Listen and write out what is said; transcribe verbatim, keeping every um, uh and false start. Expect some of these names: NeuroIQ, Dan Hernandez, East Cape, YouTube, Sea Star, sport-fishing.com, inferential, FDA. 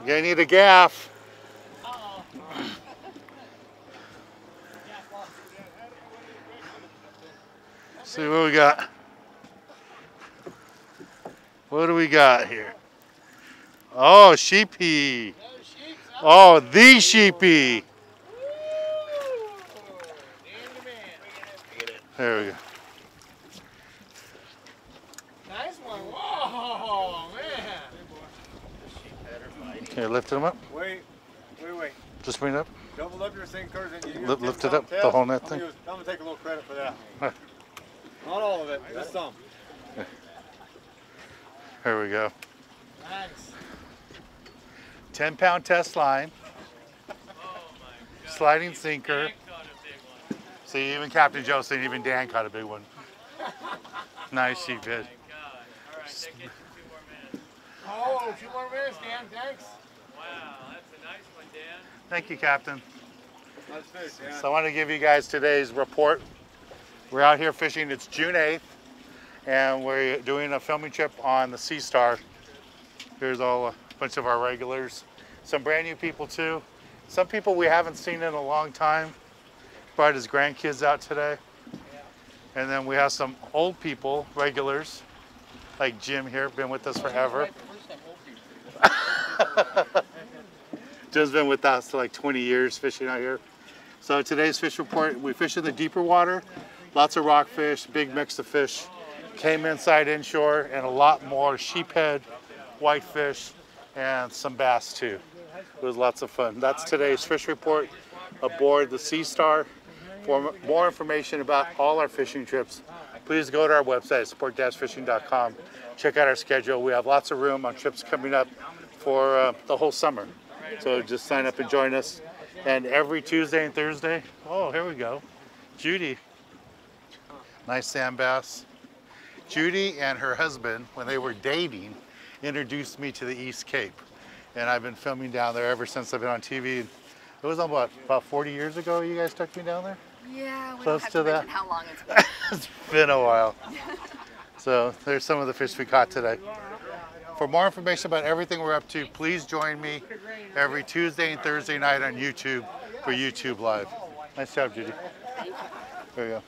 You're gonna need a gaff. Uh-oh. See what we got. What do we got here? Oh, sheepy. Oh, the sheepy. There we go. Nice one. Whoa, man. Okay, lift them up. Wait, wait, wait. Just bring it up. Double up your sinkers and you lift, lift it up, the whole net thing. I'm gonna take a little credit for that. Huh. Not all of it, just some. There we go. Nice. ten pound test line. Oh my God. Sliding sinker. See, even Captain Joe said even Dan caught a big one. Nice, she did. All right, that gets you two more minutes. Oh, two more minutes, Dan, thanks. Wow, that's a nice one, Dan. Thank you, Captain. Nice fish, Dan. So I want to give you guys today's report. We're out here fishing, it's June eighth, and we're doing a filming trip on the Sea Star. Here's all a bunch of our regulars. Some brand new people too. Some people we haven't seen in a long time. Brought his grandkids out today, and then we have some old people, regulars, like Jim here, been with us forever. Jim's been with us for like twenty years fishing out here. So today's fish report, we fish in the deeper water, lots of rockfish, big mix of fish, came inside inshore, and a lot more sheephead, whitefish, and some bass too. It was lots of fun. That's today's fish report aboard the Sea Star. For more information about all our fishing trips, please go to our website, sport dash fishing dot com. Check out our schedule. We have lots of room on trips coming up for uh, the whole summer. So just sign up and join us. And every Tuesday and Thursday, oh, here we go. Judy, nice sand bass. Judy and her husband, when they were dating, introduced me to the East Cape. And I've been filming down there ever since I've been on T V. It was about, about forty years ago you guys took me down there? Yeah, we Close don't have to, to mention that. How long it's been. It's been a while. So there's some of the fish we caught today. For more information about everything we're up to, please join me every Tuesday and Thursday night on YouTube for YouTube Live. Nice job, Judy. There you go.